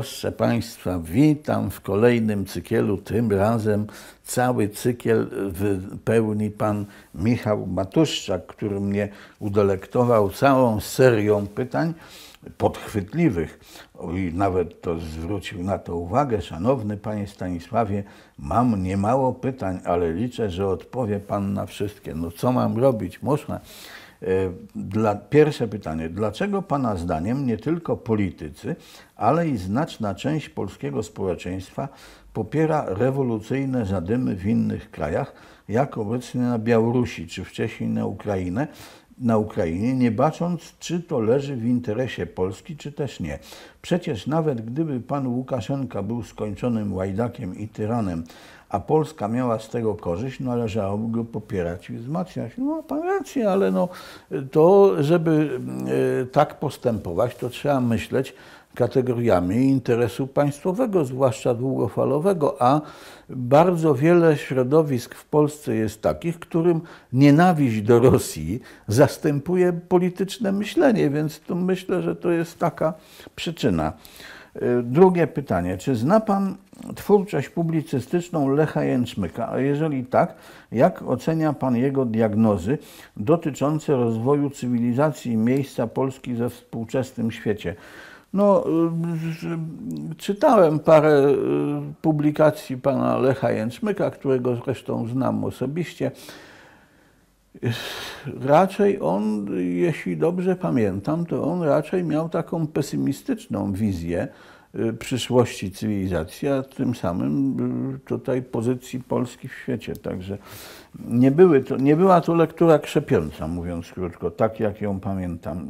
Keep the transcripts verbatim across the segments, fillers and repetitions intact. Proszę Państwa, witam w kolejnym cykielu, tym razem cały cykiel wypełni Pan Michał Matuszczak, który mnie udelektował całą serią pytań podchwytliwych. I nawet to zwrócił na to uwagę. Szanowny Panie Stanisławie, mam niemało pytań, ale liczę, że odpowie Pan na wszystkie. No co mam robić? Można. Dla, pierwsze pytanie. Dlaczego Pana zdaniem nie tylko politycy, ale i znaczna część polskiego społeczeństwa popiera rewolucyjne zadymy w innych krajach, jak obecnie na Białorusi czy wcześniej na Ukrainę, na Ukrainie, nie bacząc, czy to leży w interesie Polski, czy też nie? Przecież nawet gdyby Pan Łukaszenka był skończonym łajdakiem i tyranem, a Polska miała z tego korzyść, należałoby go popierać i wzmacniać. No ma Pan rację, ale no, to, żeby y, tak postępować, to trzeba myśleć kategoriami interesu państwowego, zwłaszcza długofalowego, a bardzo wiele środowisk w Polsce jest takich, którym nienawiść do Rosji zastępuje polityczne myślenie, więc to myślę, że to jest taka przyczyna. Drugie pytanie. Czy zna Pan twórczość publicystyczną Lecha Jęczmyka? A jeżeli tak, jak ocenia Pan jego diagnozy dotyczące rozwoju cywilizacji i miejsca Polski we współczesnym świecie? No, czytałem parę publikacji Pana Lecha Jęczmyka, którego zresztą znam osobiście. Raczej on, jeśli dobrze pamiętam, to on raczej miał taką pesymistyczną wizję przyszłości cywilizacji, a tym samym tutaj pozycji Polski w świecie. Także nie, były to, nie była to lektura krzepiąca, mówiąc krótko, tak jak ją pamiętam,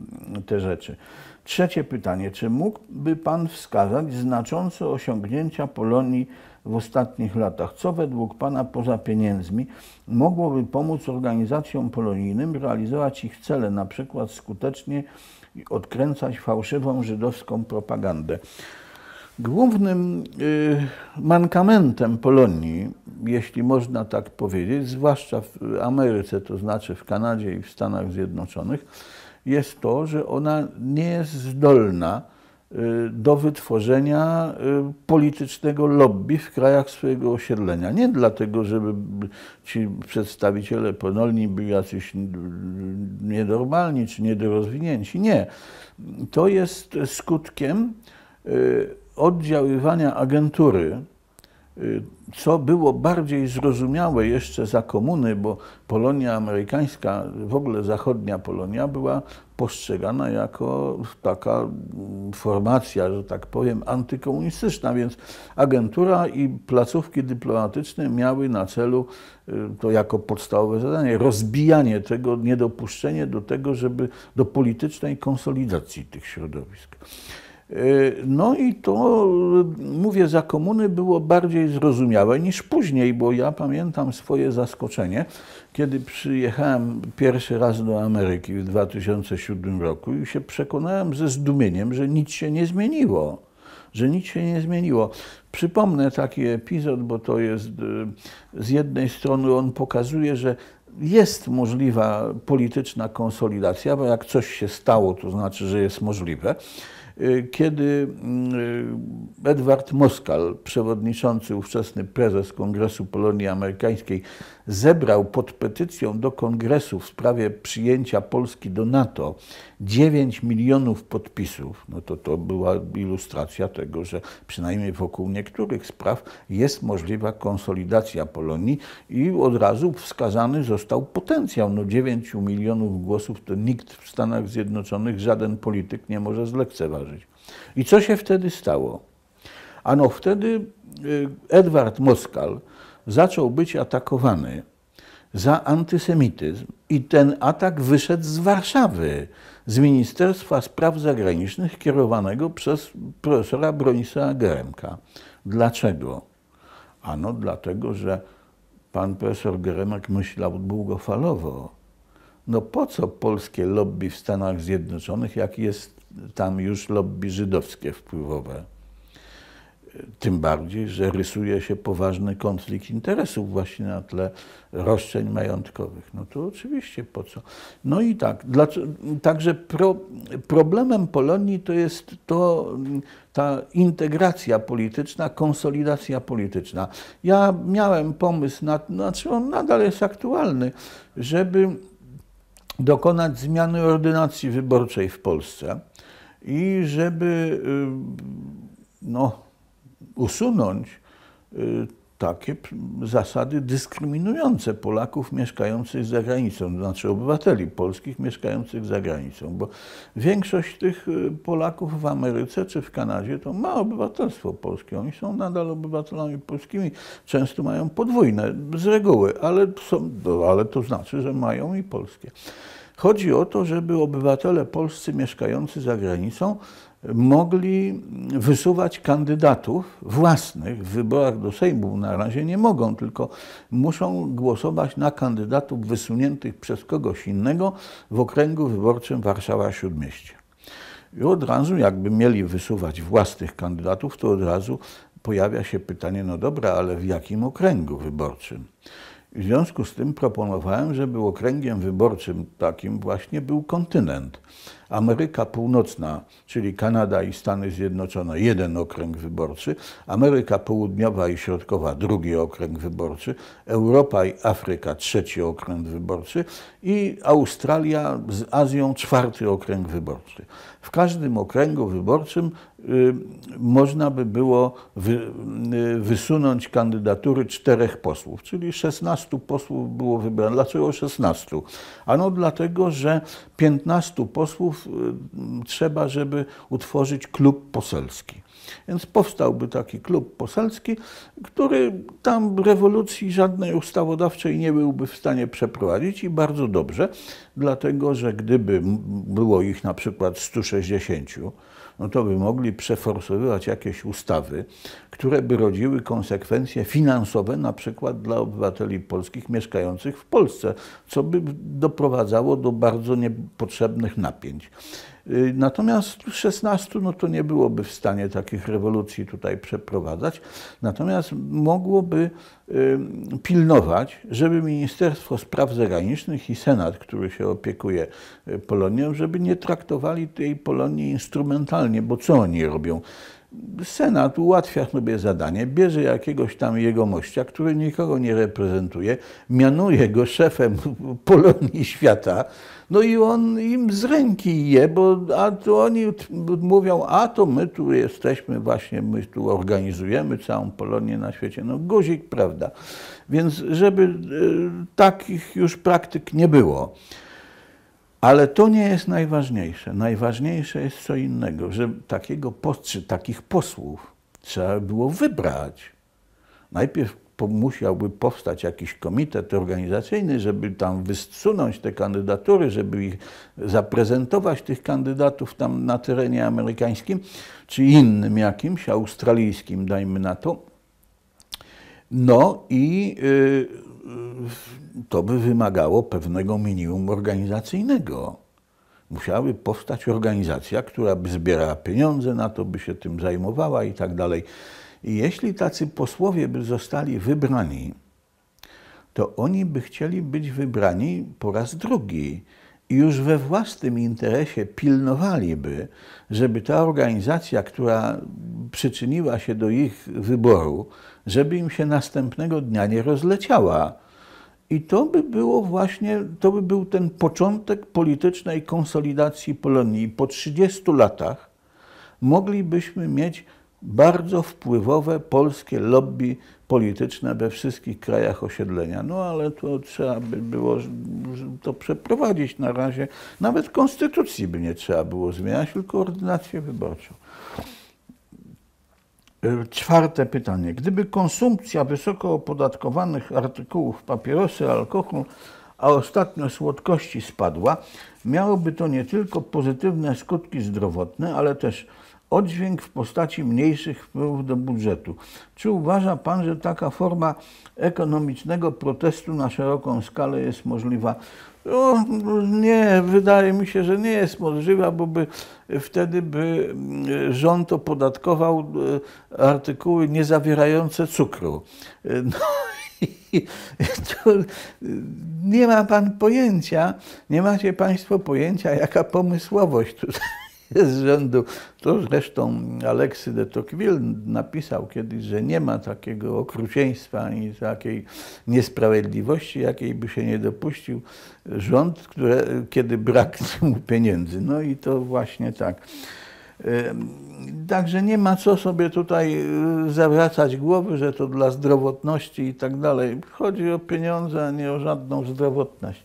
te rzeczy. Trzecie pytanie. Czy mógłby Pan wskazać znaczące osiągnięcia Polonii w ostatnich latach? Co według Pana poza pieniędzmi mogłoby pomóc organizacjom polonijnym realizować ich cele, na przykład skutecznie odkręcać fałszywą żydowską propagandę? Głównym y, mankamentem Polonii, jeśli można tak powiedzieć, zwłaszcza w Ameryce, to znaczy w Kanadzie i w Stanach Zjednoczonych, jest to, że ona nie jest zdolna do wytworzenia politycznego lobby w krajach swojego osiedlenia. Nie dlatego, żeby ci przedstawiciele Polonii byli jacyś nienormalni czy niedorozwinięci. Nie. To jest skutkiem oddziaływania agentury, co było bardziej zrozumiałe jeszcze za komuny, bo Polonia amerykańska, w ogóle zachodnia Polonia, była postrzegana jako taka formacja, że tak powiem, antykomunistyczna, więc agentura i placówki dyplomatyczne miały na celu, to jako podstawowe zadanie, rozbijanie tego, niedopuszczenie do tego, żeby do politycznej konsolidacji tych środowisk. No i to, mówię, za komuny było bardziej zrozumiałe niż później, bo ja pamiętam swoje zaskoczenie, kiedy przyjechałem pierwszy raz do Ameryki w dwa tysiące siódmym roku i się przekonałem ze zdumieniem, że nic się nie zmieniło. Że nic się nie zmieniło. Przypomnę taki epizod, bo to jest, z jednej strony on pokazuje, że jest możliwa polityczna konsolidacja, bo jak coś się stało, to znaczy, że jest możliwe. Kiedy Edward Moskal, przewodniczący, ówczesny prezes Kongresu Polonii Amerykańskiej, zebrał pod petycją do Kongresu w sprawie przyjęcia Polski do NATO dziewięć milionów podpisów, no to to była ilustracja tego, że przynajmniej wokół niektórych spraw jest możliwa konsolidacja Polonii i od razu wskazany został potencjał. No dziewięć milionów głosów to nikt w Stanach Zjednoczonych, żaden polityk nie może zlekceważyć. I co się wtedy stało? Ano wtedy Edward Moskal zaczął być atakowany za antysemityzm i ten atak wyszedł z Warszawy, z Ministerstwa Spraw Zagranicznych kierowanego przez profesora Bronisława Geremka. Dlaczego? Ano dlatego, że pan profesor Geremek myślał długofalowo. No po co polskie lobby w Stanach Zjednoczonych, jak jest tam już lobby żydowskie wpływowe? Tym bardziej, że rysuje się poważny konflikt interesów właśnie na tle roszczeń majątkowych. No to oczywiście po co? No i tak, także pro, problemem Polonii to jest to, ta integracja polityczna, konsolidacja polityczna. Ja miałem pomysł, na, znaczy on nadal jest aktualny, żeby dokonać zmiany ordynacji wyborczej w Polsce i żeby no, usunąć takie zasady dyskryminujące Polaków mieszkających za granicą, znaczy obywateli polskich mieszkających za granicą, bo większość tych Polaków w Ameryce czy w Kanadzie to ma obywatelstwo polskie, oni są nadal obywatelami polskimi, często mają podwójne z reguły, ale, są, ale to znaczy, że mają i polskie. Chodzi o to, żeby obywatele polscy mieszkający za granicą mogli wysuwać kandydatów własnych w wyborach do Sejmu. Na razie nie mogą, tylko muszą głosować na kandydatów wysuniętych przez kogoś innego w okręgu wyborczym Warszawa-Śródmieście. I od razu, jakby mieli wysuwać własnych kandydatów, to od razu pojawia się pytanie, no dobra, ale w jakim okręgu wyborczym? W związku z tym proponowałem, żeby okręgiem wyborczym takim właśnie był kontynent. Ameryka Północna, czyli Kanada i Stany Zjednoczone, jeden okręg wyborczy, Ameryka Południowa i Środkowa, drugi okręg wyborczy, Europa i Afryka, trzeci okręg wyborczy i Australia z Azją, czwarty okręg wyborczy. W każdym okręgu wyborczym y, można by było wy, y, wysunąć kandydatury czterech posłów, czyli szesnastu posłów było wybrane. Dlaczego szesnastu? Ano dlatego, że piętnastu posłów trzeba, żeby utworzyć klub poselski. Więc powstałby taki klub poselski, który tam rewolucji żadnej ustawodawczej nie byłby w stanie przeprowadzić i bardzo dobrze, dlatego że gdyby było ich na przykład stu sześćdziesięciu, no to by mogli przeforsowywać jakieś ustawy, które by rodziły konsekwencje finansowe na przykład dla obywateli polskich mieszkających w Polsce, co by doprowadzało do bardzo niepotrzebnych napięć. Natomiast szesnastu no to nie byłoby w stanie takich rewolucji tutaj przeprowadzać, natomiast mogłoby y, pilnować, żeby Ministerstwo Spraw Zagranicznych i Senat, który się opiekuje Polonią, żeby nie traktowali tej Polonii instrumentalnie, bo co oni robią? Senat ułatwia sobie zadanie, bierze jakiegoś tam jegomościa, który nikogo nie reprezentuje, mianuje go szefem Polonii świata, no i on im z ręki je, bo a to oni mówią, a to my tu jesteśmy właśnie, my tu organizujemy całą Polonię na świecie. No guzik, prawda? Więc żeby y, takich już praktyk nie było. Ale to nie jest najważniejsze. Najważniejsze jest co innego, że takiego czy takich posłów trzeba było wybrać. Najpierw musiałby powstać jakiś komitet organizacyjny, żeby tam wysunąć te kandydatury, żeby ich zaprezentować, tych kandydatów tam na terenie amerykańskim, czy innym jakimś, australijskim, dajmy na to. No i yy, to by wymagało pewnego minimum organizacyjnego. Musiałaby powstać organizacja, która by zbierała pieniądze, na to by się tym zajmowała i tak dalej. I jeśli tacy posłowie by zostali wybrani, to oni by chcieli być wybrani po raz drugi i już we własnym interesie pilnowaliby, żeby ta organizacja, która przyczyniła się do ich wyboru, żeby im się następnego dnia nie rozleciała. I to by było właśnie, to by był ten początek politycznej konsolidacji Polonii. Po trzydziestu latach moglibyśmy mieć bardzo wpływowe polskie lobby polityczne we wszystkich krajach osiedlenia. No ale to trzeba by było to przeprowadzić na razie. Nawet konstytucji by nie trzeba było zmieniać, tylko ordynację wyborczą. Czwarte pytanie. Gdyby konsumpcja wysoko opodatkowanych artykułów, papierosy, alkohol, a ostatnio słodkości spadła, miałoby to nie tylko pozytywne skutki zdrowotne, ale też oddźwięk w postaci mniejszych wpływów do budżetu. Czy uważa pan, że taka forma ekonomicznego protestu na szeroką skalę jest możliwa? No, nie, wydaje mi się, że nie jest możliwa, bo by, wtedy by rząd opodatkował artykuły nie zawierające cukru. No. I to nie ma pan pojęcia, nie macie państwo pojęcia, jaka pomysłowość tutaj jest z rzędu. To zresztą Aleksy de Tocqueville napisał kiedyś, że nie ma takiego okrucieństwa ani takiej niesprawiedliwości, jakiej by się nie dopuścił rząd, które, kiedy braknie mu pieniędzy. No i to właśnie tak. Także nie ma co sobie tutaj zawracać głowy, że to dla zdrowotności i tak dalej. Chodzi o pieniądze, a nie o żadną zdrowotność.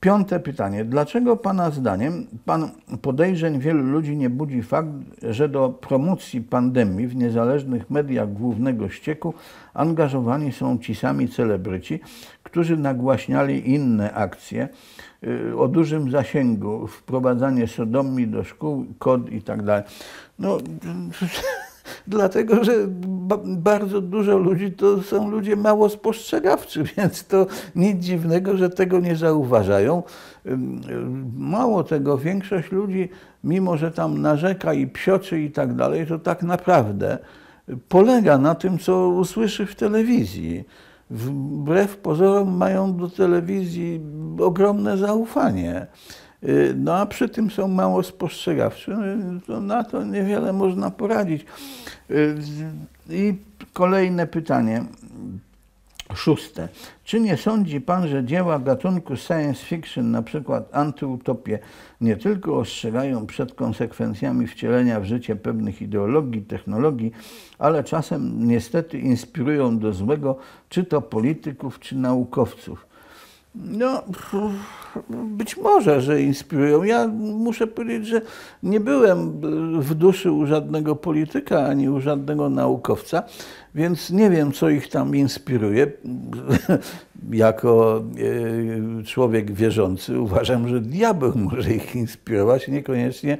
Piąte pytanie. Dlaczego pana zdaniem, pan podejrzeń wielu ludzi nie budzi fakt, że do promocji pandemii w niezależnych mediach głównego ścieku angażowani są ci sami celebryci, którzy nagłaśniali inne akcje o dużym zasięgu, wprowadzanie sodomii do szkół, kod i tak dalej. No, dlatego, że ba bardzo dużo ludzi to są ludzie mało spostrzegawczy, więc to nic dziwnego, że tego nie zauważają. Mało tego, większość ludzi, mimo że tam narzeka i psioczy i tak dalej, to tak naprawdę polega na tym, co usłyszy w telewizji. Wbrew pozorom mają do telewizji ogromne zaufanie. No a przy tym są mało spostrzegawczy. To na to niewiele można poradzić. I kolejne pytanie, szóste. Czy nie sądzi pan, że dzieła gatunku science fiction, na przykład antyutopie, nie tylko ostrzegają przed konsekwencjami wcielenia w życie pewnych ideologii, technologii, ale czasem niestety inspirują do złego, czy to polityków, czy naukowców? No, być może, że inspirują. Ja muszę powiedzieć, że nie byłem w duszy u żadnego polityka, ani u żadnego naukowca, więc nie wiem, co ich tam inspiruje. Jako człowiek wierzący uważam, że diabeł może ich inspirować, niekoniecznie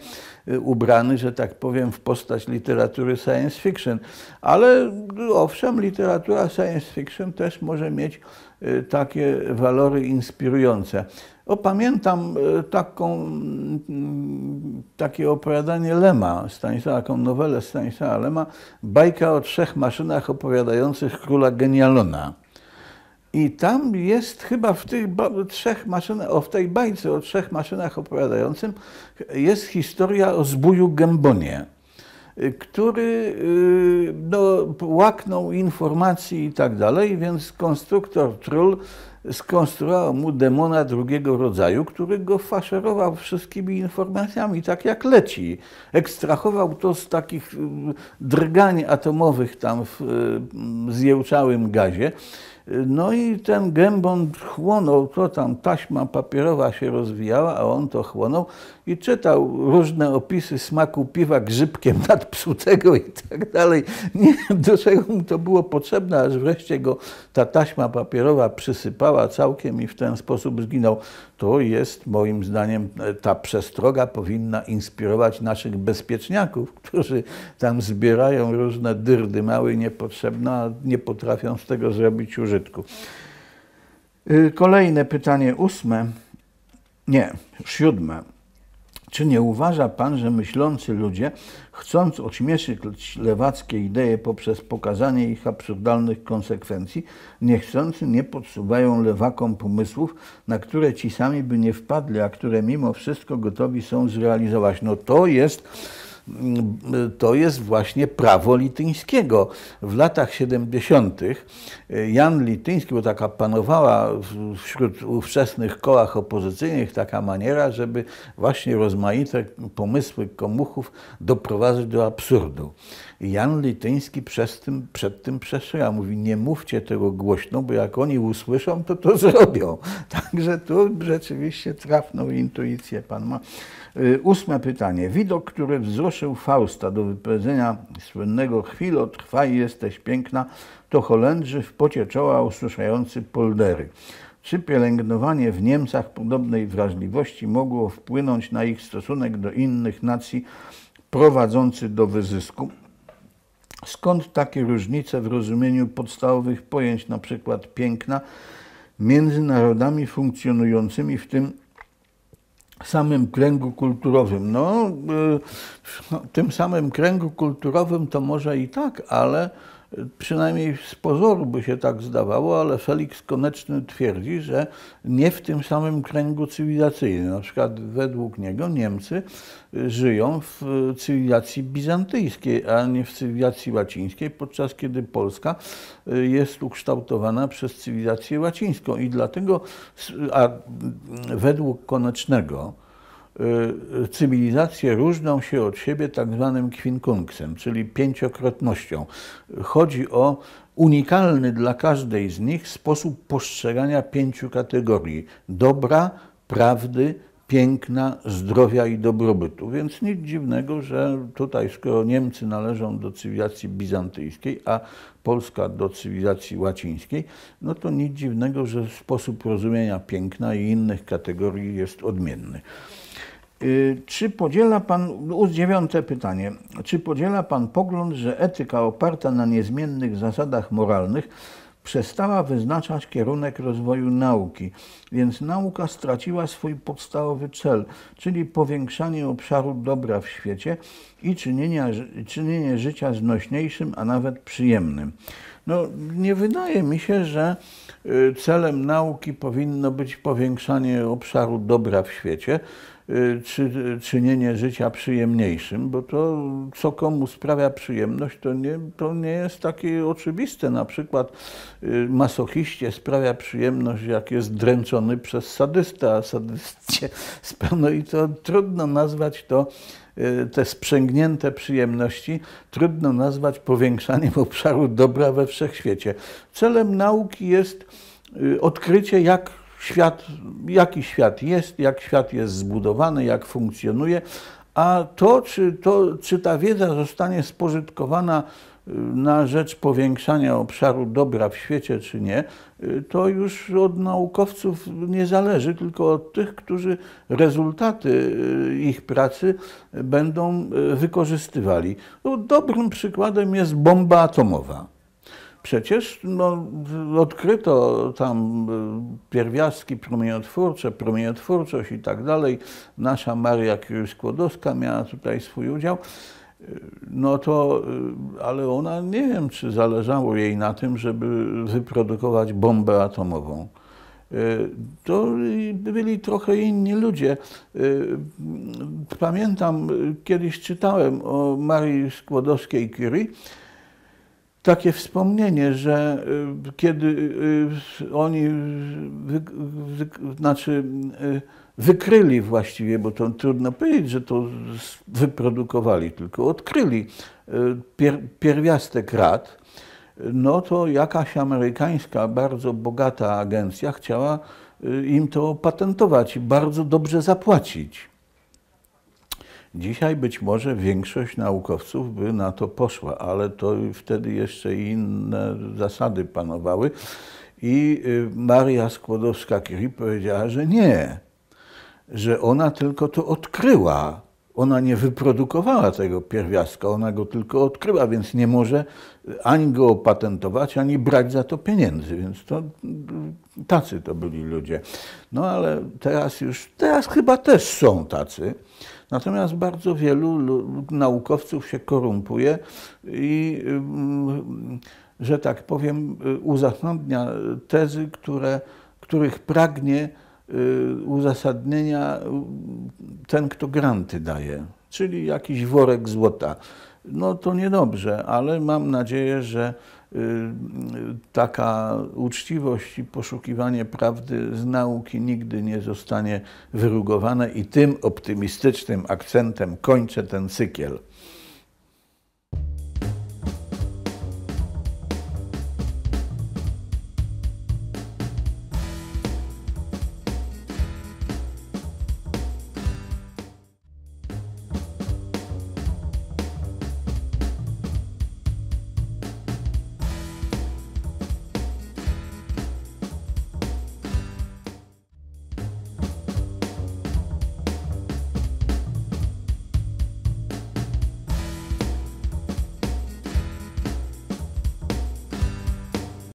ubrany, że tak powiem, w postać literatury science fiction. Ale owszem, literatura science fiction też może mieć takie walory inspirujące. Opamiętam taką, takie opowiadanie Lema, Stanisława, taką nowelę Stanisława Lema, Bajka o trzech maszynach opowiadających Króla Genialona. I tam jest chyba w tych trzech maszynach, o, w tej bajce o trzech maszynach opowiadającym jest historia o zbóju Gębonie, który no, łaknął informacji i tak dalej, więc konstruktor Trull skonstruował mu demona drugiego rodzaju, który go faszerował wszystkimi informacjami, tak jak leci. Ekstrahował to z takich drgań atomowych tam w zjełczałym gazie. No i ten Gębon chłonął, to tam taśma papierowa się rozwijała, a on to chłonął i czytał różne opisy smaku piwa grzybkiem nadpsutego i tak dalej. Nie wiem, do czego mu to było potrzebne, aż wreszcie go ta taśma papierowa przysypała całkiem i w ten sposób zginął. To jest, moim zdaniem, ta przestroga powinna inspirować naszych bezpieczniaków, którzy tam zbierają różne dyrdy małe i niepotrzebne, a nie potrafią z tego zrobić użytku. Kolejne pytanie, ósme, nie, siódme. Czy nie uważa pan, że myślący ludzie, chcąc ośmieszyć lewackie idee poprzez pokazanie ich absurdalnych konsekwencji, niechcący nie podsuwają lewakom pomysłów, na które ci sami by nie wpadli, a które mimo wszystko gotowi są zrealizować? No to jest... To jest właśnie prawo Lityńskiego. W latach siedemdziesiątych Jan Lityński, bo taka panowała wśród ówczesnych kołach opozycyjnych taka maniera, żeby właśnie rozmaite pomysły komuchów doprowadzać do absurdu. Jan Lityński przed tym, przed tym przestrzega. Mówi, nie mówcie tego głośno, bo jak oni usłyszą, to to zrobią. Także tu rzeczywiście trafną intuicję pan ma. Ósme pytanie. Widok, który wzruszył Fausta do wypowiedzenia słynnego "Chwilo, trwaj, jesteś piękna", to Holendrzy w pocie czoła usłyszający poldery. Czy pielęgnowanie w Niemcach podobnej wrażliwości mogło wpłynąć na ich stosunek do innych nacji prowadzący do wyzysku. Skąd takie różnice w rozumieniu podstawowych pojęć, np. piękna, między narodami funkcjonującymi w tym samym kręgu kulturowym? No, w tym samym kręgu kulturowym to może i tak, ale przynajmniej z pozoru by się tak zdawało, ale Feliks Koneczny twierdzi, że nie w tym samym kręgu cywilizacyjnym. Na przykład według niego Niemcy żyją w cywilizacji bizantyjskiej, a nie w cywilizacji łacińskiej, podczas kiedy Polska jest ukształtowana przez cywilizację łacińską. I dlatego, a według Konecznego, cywilizacje różnią się od siebie tak zwanym kwinkunksem, czyli pięciokrotnością. Chodzi o unikalny dla każdej z nich sposób postrzegania pięciu kategorii: dobra, prawdy, piękna, zdrowia i dobrobytu. Więc nic dziwnego, że tutaj, skoro Niemcy należą do cywilizacji bizantyjskiej, a Polska do cywilizacji łacińskiej, no to nic dziwnego, że sposób rozumienia piękna i innych kategorii jest odmienny. Czy podziela pan, dziewiąte pytanie, czy podziela pan pogląd, że etyka oparta na niezmiennych zasadach moralnych przestała wyznaczać kierunek rozwoju nauki, więc nauka straciła swój podstawowy cel, czyli powiększanie obszaru dobra w świecie i czynienia, czynienie życia znośniejszym, a nawet przyjemnym? No, nie wydaje mi się, że celem nauki powinno być powiększanie obszaru dobra w świecie czy czynienie życia przyjemniejszym, bo to, co komu sprawia przyjemność, to nie, to nie jest takie oczywiste. Na przykład masochiście sprawia przyjemność, jak jest dręczony przez sadystę, a sadyście no i to trudno nazwać to, te sprzęgnięte przyjemności, trudno nazwać powiększaniem obszaru dobra we wszechświecie. Celem nauki jest odkrycie, jak Świat, jaki świat jest, jak świat jest zbudowany, jak funkcjonuje, a to czy, to, czy ta wiedza zostanie spożytkowana na rzecz powiększania obszaru dobra w świecie, czy nie, to już od naukowców nie zależy, tylko od tych, którzy rezultaty ich pracy będą wykorzystywali. No, dobrym przykładem jest bomba atomowa. Przecież no, odkryto tam pierwiastki promieniotwórcze, promieniotwórczość i tak dalej. Nasza Maria Skłodowska-Curie miała tutaj swój udział. No to, ale ona, nie wiem, czy zależało jej na tym, żeby wyprodukować bombę atomową. To byli trochę inni ludzie. Pamiętam, kiedyś czytałem o Marii Skłodowskiej-Curie, takie wspomnienie, że kiedy oni wy, wy, znaczy wykryli właściwie, bo to trudno powiedzieć, że to wyprodukowali, tylko odkryli pier, pierwiastek rad, no to jakaś amerykańska, bardzo bogata agencja chciała im to opatentować i bardzo dobrze zapłacić. Dzisiaj być może większość naukowców by na to poszła, ale to wtedy jeszcze inne zasady panowały i Maria Skłodowska-Curie powiedziała, że nie, że ona tylko to odkryła. Ona nie wyprodukowała tego pierwiastka, ona go tylko odkryła, więc nie może ani go opatentować, ani brać za to pieniędzy. Więc to tacy to byli ludzie. No ale teraz już, teraz chyba też są tacy. Natomiast bardzo wielu naukowców się korumpuje i, że tak powiem, uzasadnia tezy, które, których pragnie uzasadnienia ten, kto granty daje, czyli jakiś worek złota. No to niedobrze, ale mam nadzieję, że taka uczciwość i poszukiwanie prawdy z nauki nigdy nie zostanie wyrugowane i tym optymistycznym akcentem kończę ten cykiel.